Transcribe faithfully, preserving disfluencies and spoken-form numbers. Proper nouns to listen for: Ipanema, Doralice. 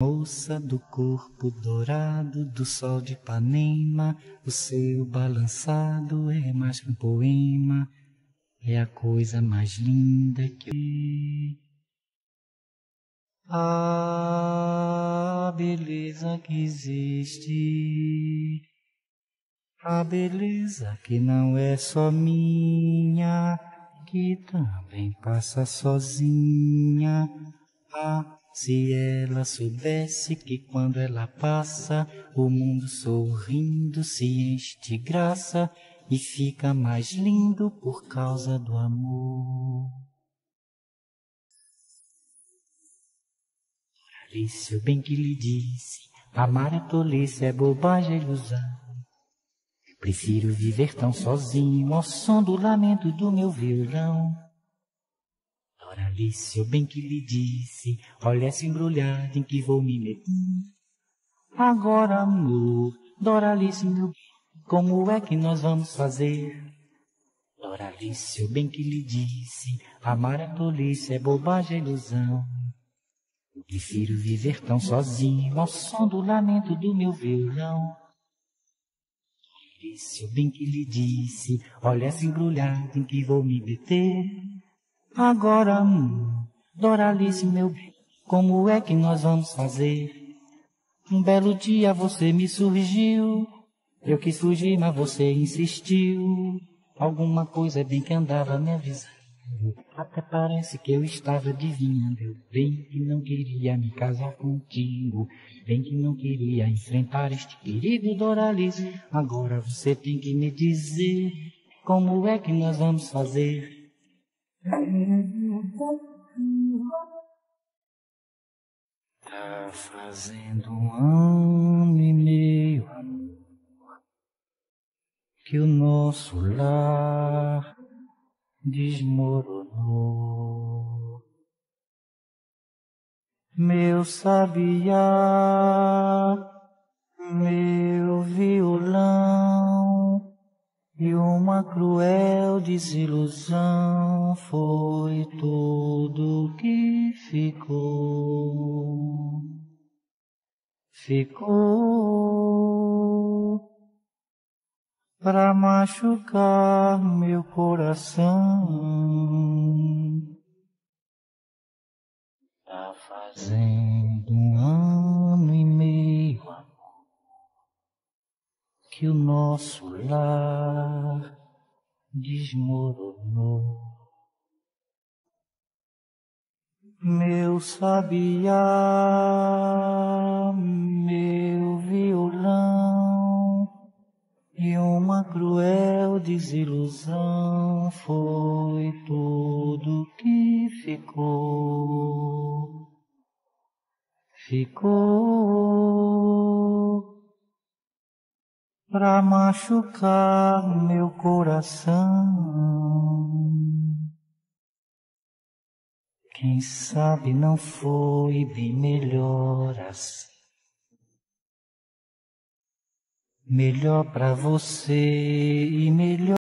Moça do corpo dourado do sol de Ipanema, o seu balançado é mais que um poema, é a coisa mais linda que eu vi. A beleza que existe, a beleza que não é só minha, que também passa sozinha. A Se ela soubesse que quando ela passa, o mundo sorrindo se enche de graça e fica mais lindo por causa do amor. Doralice, o bem que lhe disse, amar é tolice, é bobagem, é ilusão. Prefiro viver tão sozinho ao som do lamento do meu violão. Doralice, o bem que lhe disse, olha essa embrulhada em que vou me meter. Agora, amor, Doralice, meu bem, como é que nós vamos fazer? Doralice, o bem que lhe disse, amar é tolice, é bobagem, é ilusão. Eu prefiro viver tão sozinho ao som do lamento do meu violão. Doralice, o bem que lhe disse, olha essa embrulhada em que vou me meter. Agora, hum, Doralice, meu bem, como é que nós vamos fazer? Um belo dia você me surgiu, eu quis fugir, mas você insistiu. Alguma coisa bem que andava me avisando, até parece que eu estava adivinhando. Eu bem que não queria me casar contigo, bem que não queria enfrentar este perigo, Doralice. Agora você tem que me dizer, como é que nós vamos fazer? Tá fazendo um ano e meio, amor, que o nosso lar desmoronou. Meu sabiá, meu violão e uma cruel desilusão foi tudo que ficou, ficou pra machucar meu coração. Tá fazendo um ano e meio, amor, que o nosso lar desmoronou. Meu sabiá, meu violão e uma cruel desilusão foi tudo que ficou, ficou pra machucar meu coração. Quem sabe não foi bem melhor assim, melhor pra você e melhor